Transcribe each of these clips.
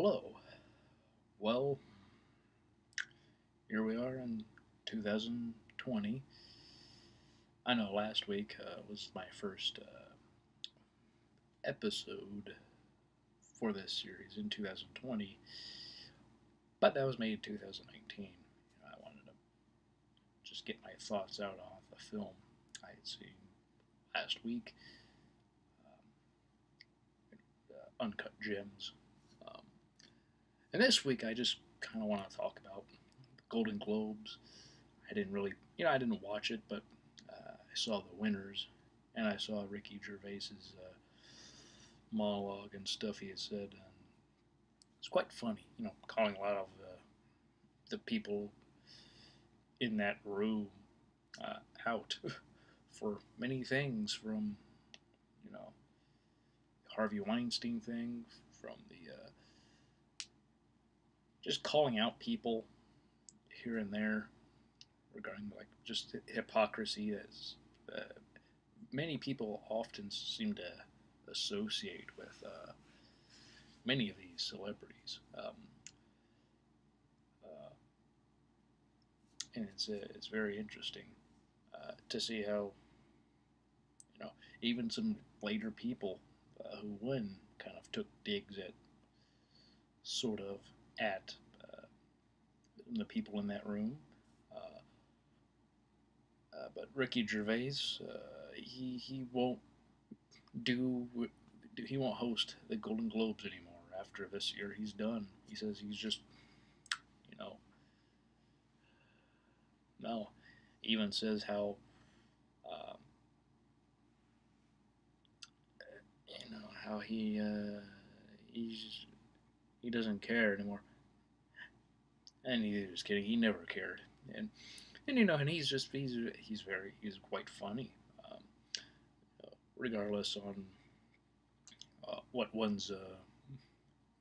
Hello. Well, here we are in 2020. I know last week was my first episode for this series in 2020, but that was made in 2019. I wanted to just get my thoughts out on the film I had seen last week, Uncut Gems. And this week, I just kind of want to talk about the Golden Globes. I didn't really, I didn't watch it, but I saw the winners, and I saw Ricky Gervais's monologue and stuff he had said. And it's quite funny, calling a lot of the people in that room out for many things, from, the Harvey Weinstein thing, from the... just calling out people here and there regarding just hypocrisy that's many people often seem to associate with many of these celebrities, and it's very interesting to see how even some later people who won kind of took digs at the people in that room, but Ricky Gervais, he won't host the Golden Globes anymore after this year. He's done. He says he's just, no, even says how, how he doesn't care anymore. And he was kidding. He never cared, and he's just he's quite funny, regardless on what one's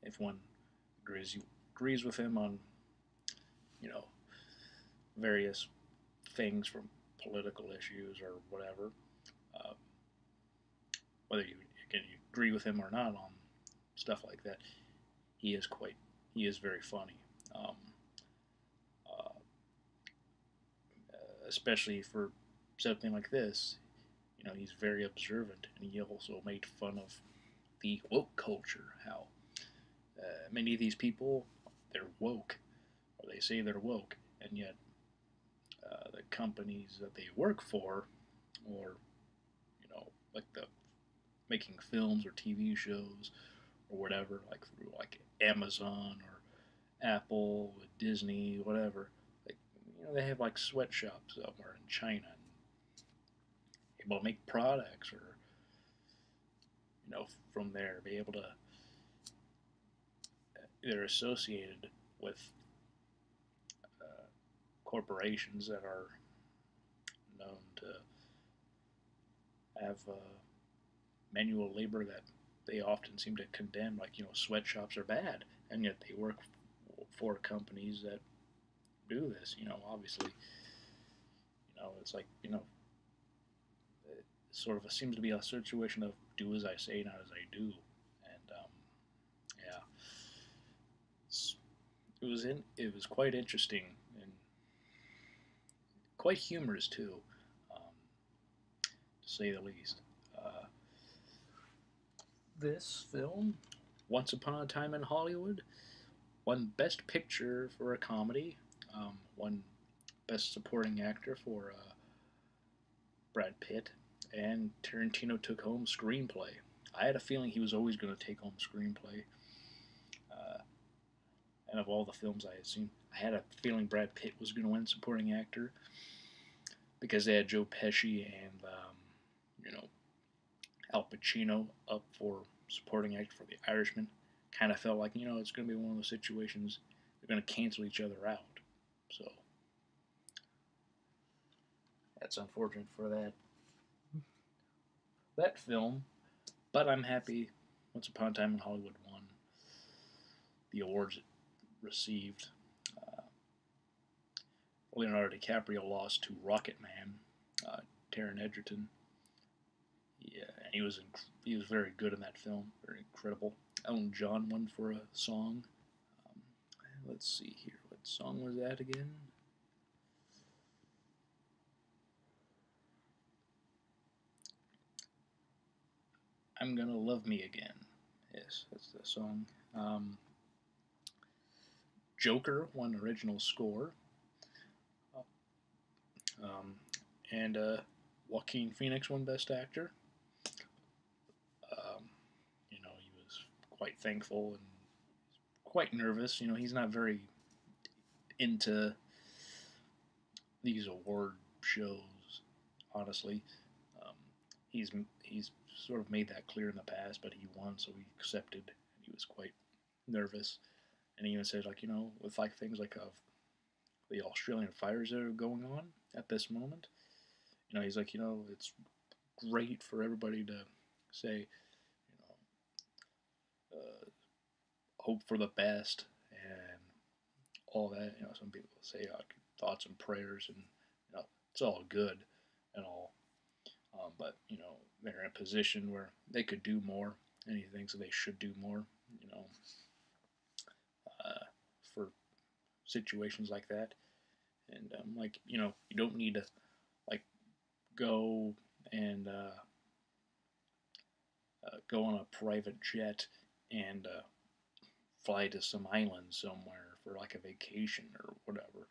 if one agrees with him on various things, from political issues or whatever, whether you agree with him or not on stuff like that. He is very funny. Especially for something like this, he's very observant, and he also made fun of the woke culture, how many of these people, they're woke, or they say they're woke, and yet the companies that they work for, or, making films or TV shows or whatever, through Amazon or Apple, or Disney, whatever, they have sweatshops somewhere in China, and able to make products, or from there be able to. They're associated with corporations that are known to have manual labor that they often seem to condemn, sweatshops are bad, and yet they work for companies that do this. Obviously, it's it sort of seems to be a situation of do as I say, not as I do, and yeah, it was quite interesting and quite humorous too, to say the least. This film, Once Upon a Time in Hollywood, won Best Picture for a comedy. Won Best Supporting Actor for Brad Pitt, and Tarantino took home Screenplay. I had a feeling he was always going to take home Screenplay, and of all the films I had seen, I had a feeling Brad Pitt was going to win Supporting Actor, because they had Joe Pesci and, Al Pacino up for Supporting Actor for The Irishman. Kind of felt like, it's going to be one of those situations they're going to cancel each other out. So, that's unfortunate for that film, but I'm happy Once Upon a Time in Hollywood won the awards it received. Leonardo DiCaprio lost to Rocket Man, Taryn Edgerton, and he was very good in that film, very incredible. Elton John won for a song. Let's see here, what song was that again? I'm Gonna Love Me Again. Yes, that's the song. Joker won original score. And Joaquin Phoenix won Best Actor. You know, he was quite thankful and quite nervous. You know, he's not very into these award shows, honestly. He's sort of made that clear in the past, but he won, so he accepted. He was quite nervous, and he even said, like, you know, with like things like the Australian fires that are going on at this moment, you know, he's like, you know, it's great for everybody to say, you know, hope for the best and all that. You know, some people say thoughts and prayers, and you know, it's all good and all. But, you know, they're in a position where they could do more, and he thinks they should do more, you know, for situations like that. And, like, you know, you don't need to, like, go and go on a private jet and fly to some island somewhere for, like, a vacation or whatever.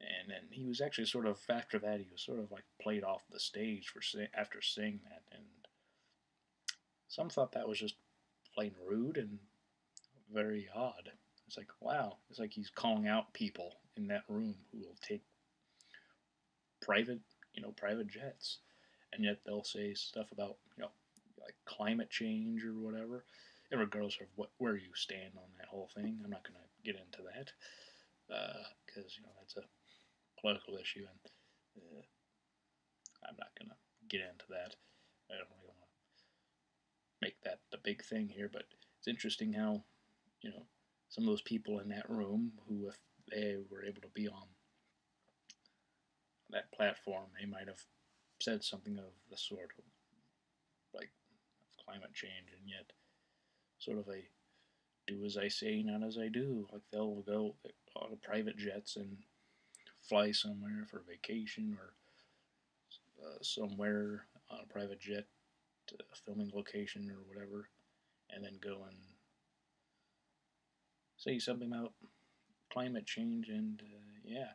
And then he was actually sort of, after that, he was sort of like played off the stage for after saying that. And some thought that was just plain rude and very odd. It's like, wow. It's like he's calling out people in that room who will take private, you know, private jets. And yet they'll say stuff about, you know, like climate change or whatever. And regardless of where you stand on that whole thing, I'm not going to get into that. Because, you know, that's a political issue, and I'm not going to get into that. I don't really want to make that the big thing here, but it's interesting how, you know, some of those people in that room who, if they were able to be on that platform, they might have said something of the sort of, like, of climate change, and yet sort of a do as I say, not as I do. Like, they'll go on private jets and fly somewhere for vacation, or somewhere on a private jet to a filming location or whatever, and then go and say something about climate change. And yeah,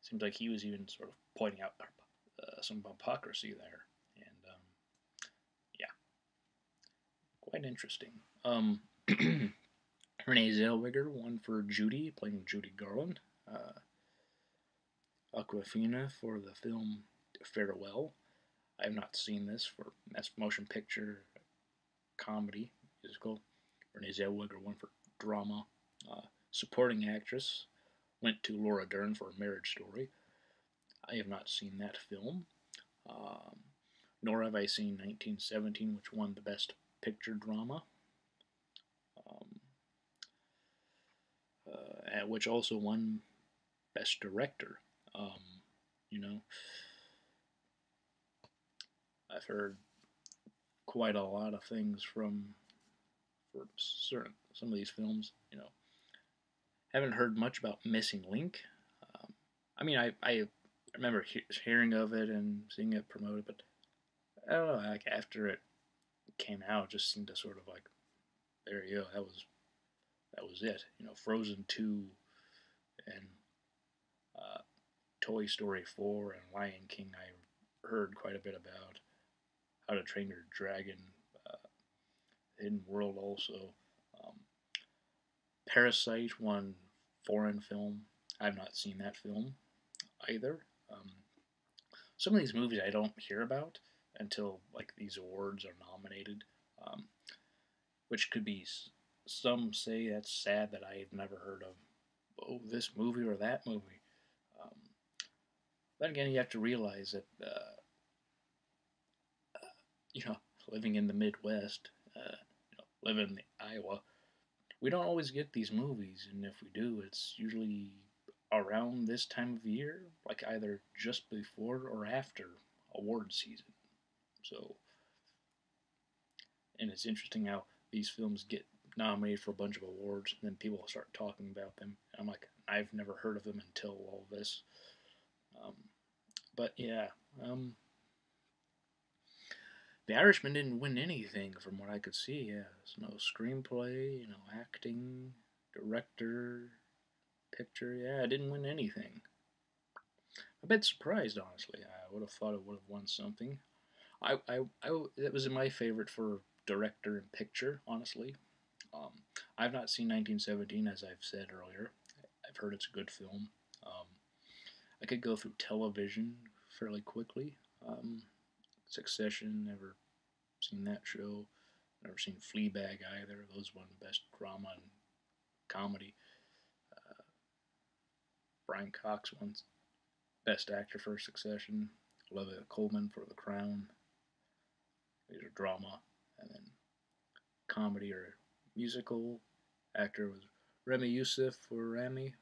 seems like he was even sort of pointing out some hypocrisy there, and yeah, quite interesting. Renée Zellweger won for Judy, playing Judy Garland. Awkwafina for the film Farewell. I have not seen this. For that's motion picture comedy musical. Renée Zellweger won for drama. Supporting actress went to Laura Dern for A Marriage Story. I have not seen that film. Nor have I seen 1917, which won the Best Picture Drama. Which also won Best Director. You know, I've heard quite a lot of things for certain some of these films. You know, haven't heard much about Missing Link. I mean, I remember hearing of it and seeing it promoted, but I don't know. Like, after it came out, it just seemed to sort of like, there you go. That was it. You know, Frozen 2 and Toy Story 4 and Lion King I heard quite a bit about. How to Train Your Dragon, Hidden World also. Parasite won foreign film. I've not seen that film either. Some of these movies I don't hear about until, like, these awards are nominated, which could be... Some say that's sad that I have never heard of, oh, this movie or that movie. Then again, you have to realize that, you know, living in the Midwest, you know, living in Iowa, we don't always get these movies, and if we do, it's usually around this time of year, like either just before or after award season. So, and it's interesting how these films get nominated for a bunch of awards, and then people start talking about them. I'm like, I've never heard of them until all this. But yeah, The Irishman didn't win anything from what I could see. Yeah, no screenplay, no acting, director, picture. Yeah, it didn't win anything. A bit surprised, honestly. I would have thought it would have won something. That was my favorite for director and picture, honestly. I've not seen 1917, as I've said earlier. I've heard it's a good film. I could go through television fairly quickly. Succession, never seen that show. Never seen Fleabag either. Those won best drama and comedy. Brian Cox won best actor for Succession. Olivia Colman for The Crown. These are drama, and then comedy or musical. Actor was Remy Youssef for Rami.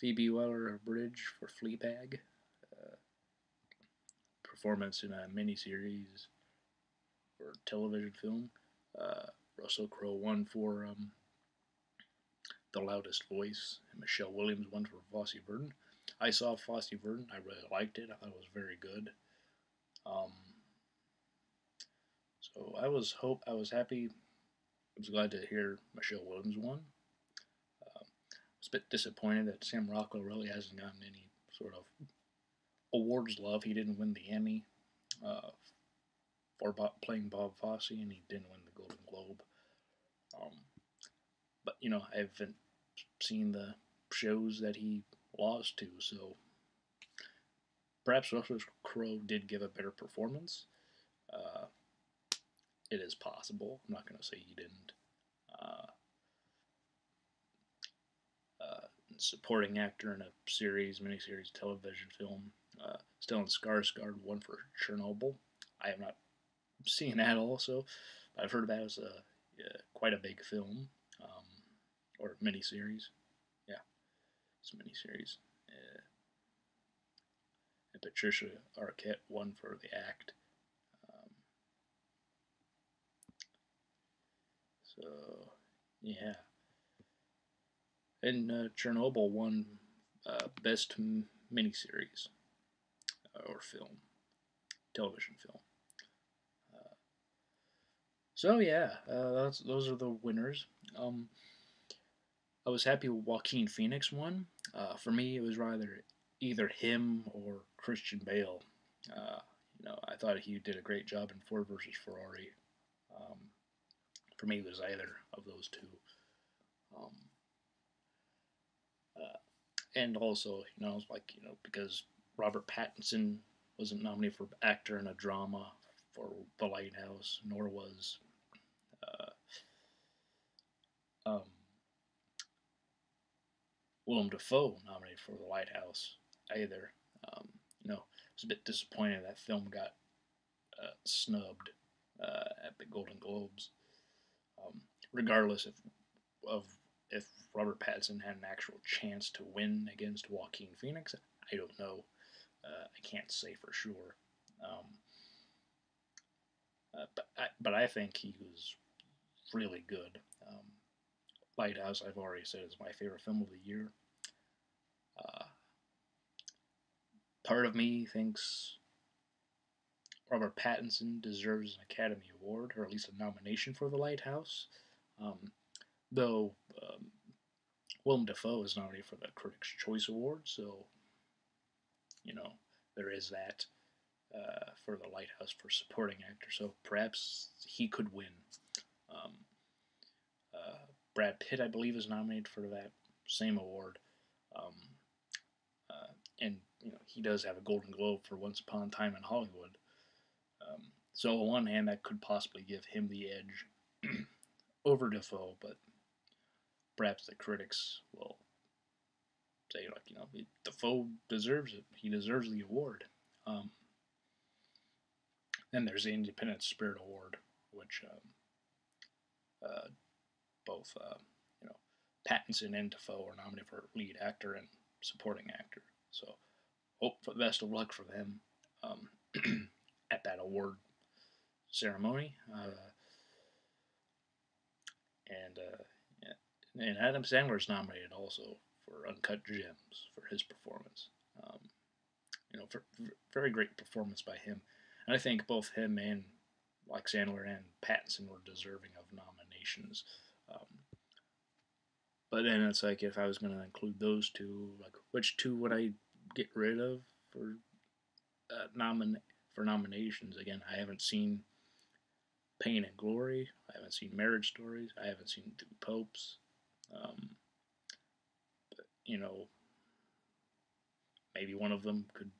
Phoebe Waller-Bridge for Fleabag. Performance in a miniseries or television film. Russell Crowe won for The Loudest Voice, and Michelle Williams won for Fosse Verdon. I saw Fosse Verdon. I really liked it. I thought it was very good. So I was happy. I was glad to hear Michelle Williams won. I was a bit disappointed that Sam Rockwell really hasn't gotten any sort of awards love. He didn't win the Emmy for playing Bob Fosse, and he didn't win the Golden Globe. But, I haven't seen the shows that he lost to, so perhaps Russell Crowe did give a better performance. It is possible. I'm not going to say he didn't. Supporting actor in a series, miniseries, television film. Stellan Skarsgård won for Chernobyl. I have not seen that also. But I've heard about it as quite a big film. Or miniseries. Yeah, it's a miniseries. And Patricia Arquette won for The Act. So, yeah. And Chernobyl won best miniseries or film, television film. So, yeah, those are the winners. I was happy Joaquin Phoenix won. For me, it was either him or Christian Bale. I thought he did a great job in Ford versus Ferrari. For me, it was either of those two. And also, because Robert Pattinson wasn't nominated for actor in a drama for The Lighthouse, nor was Willem Dafoe nominated for The Lighthouse either. I was a bit disappointed that film got snubbed at the Golden Globes. Regardless if Robert Pattinson had an actual chance to win against Joaquin Phoenix, I don't know. I can't say for sure. But I think he was really good. Lighthouse, I've already said, is my favorite film of the year. Part of me thinks Robert Pattinson deserves an Academy Award, or at least a nomination for The Lighthouse. Though Willem Dafoe is nominated for the Critics' Choice Award, so, there is that for The Lighthouse for supporting actor, so perhaps he could win. Brad Pitt, I believe, is nominated for that same award, and he does have a Golden Globe for Once Upon a Time in Hollywood. So on one hand, that could possibly give him the edge over Dafoe, but perhaps the critics will say, Dafoe deserves it. He deserves the award. Then there's the Independent Spirit Award, which both Pattinson and Dafoe are nominated for lead actor and supporting actor. So hope for the best of luck for them. At that award. ceremony. And Adam Sandler's nominated also for Uncut Gems for his performance. For very great performance by him. And I think both him and, like, Sandler and Pattinson were deserving of nominations. But then it's like, if I was going to include those two, like, which two would I get rid of for nominations? Again, I haven't seen Pain and Glory. I haven't seen Marriage Stories. I haven't seen Two Popes. But maybe one of them could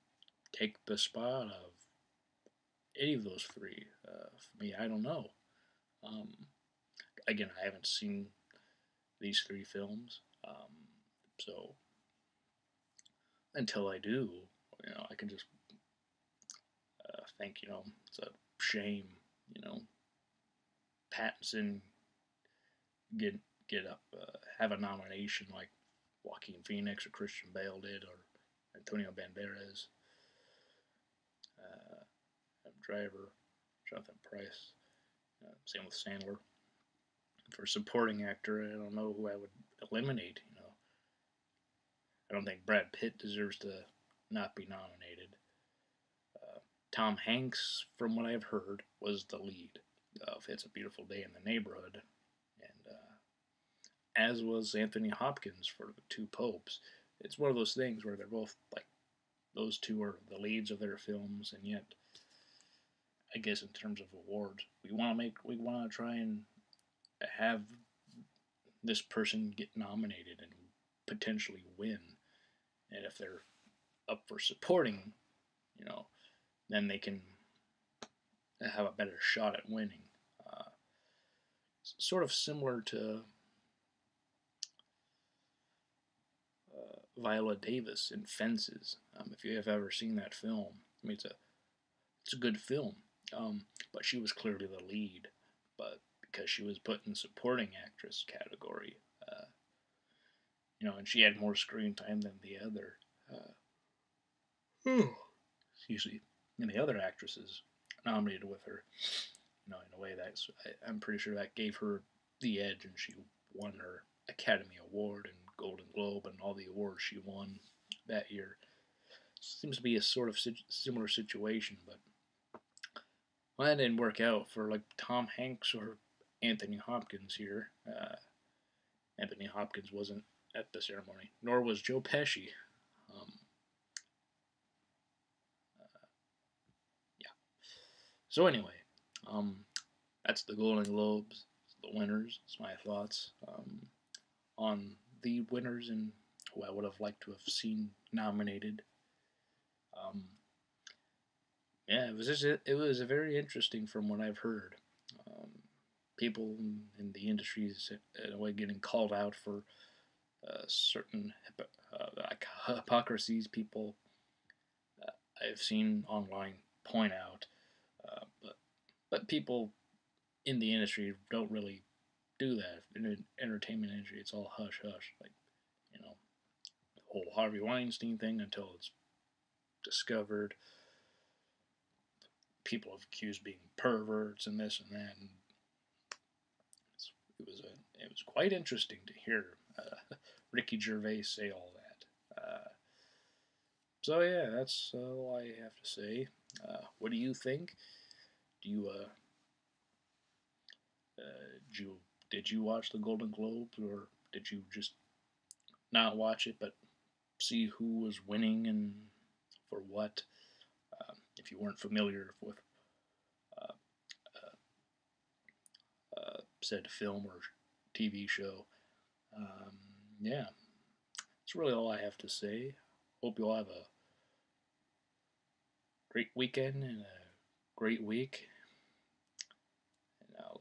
take the spot of any of those three. For me, I don't know. Again, I haven't seen these three films. So until I do, I can just think, it's a shame, Pattinson have a nomination like Joaquin Phoenix or Christian Bale did, or Antonio Banderas, Driver, Jonathan Price, same with Sandler. For supporting actor, I don't know who I would eliminate. I don't think Brad Pitt deserves to not be nominated. Tom Hanks, from what I've heard, was the lead of It's a Beautiful Day in the Neighborhood, and as was Anthony Hopkins for the Two Popes. It's one of those things where they're both, like, those two are the leads of their films, and yet, I guess in terms of awards, we want to try and have this person get nominated and potentially win, and if they're up for supporting, then they can have a better shot at winning. Sort of similar to Viola Davis in Fences. If you have ever seen that film, I mean, it's a good film, but she was clearly the lead, but because she was put in supporting actress category, and she had more screen time than the other, and the other actresses nominated with her, in a way that's, I'm pretty sure that gave her the edge, and she won her Academy Award and Golden Globe and all the awards she won that year. Seems to be a sort of similar situation, but well, that didn't work out for, like, Tom Hanks or Anthony Hopkins here. Anthony Hopkins wasn't at the ceremony, nor was Joe Pesci. So anyway, that's the Golden Globes, the winners. It's my thoughts on the winners and who I would have liked to have seen nominated. It was a very interesting from what I've heard. People in the industry in a way getting called out for certain hypocrisies people I've seen online point out, but people in the industry don't really do that. In the entertainment industry, it's all hush hush, like the whole Harvey Weinstein thing until it's discovered. People have accused being perverts and this and that, and it was quite interesting to hear Ricky Gervais say all that. So yeah, that's all I have to say. What do you think? Did you watch the Golden Globes, or did you just not watch it but see who was winning and for what? If you weren't familiar with said film or TV show, yeah, that's really all I have to say. Hope you all have a great weekend and a great week, and I'll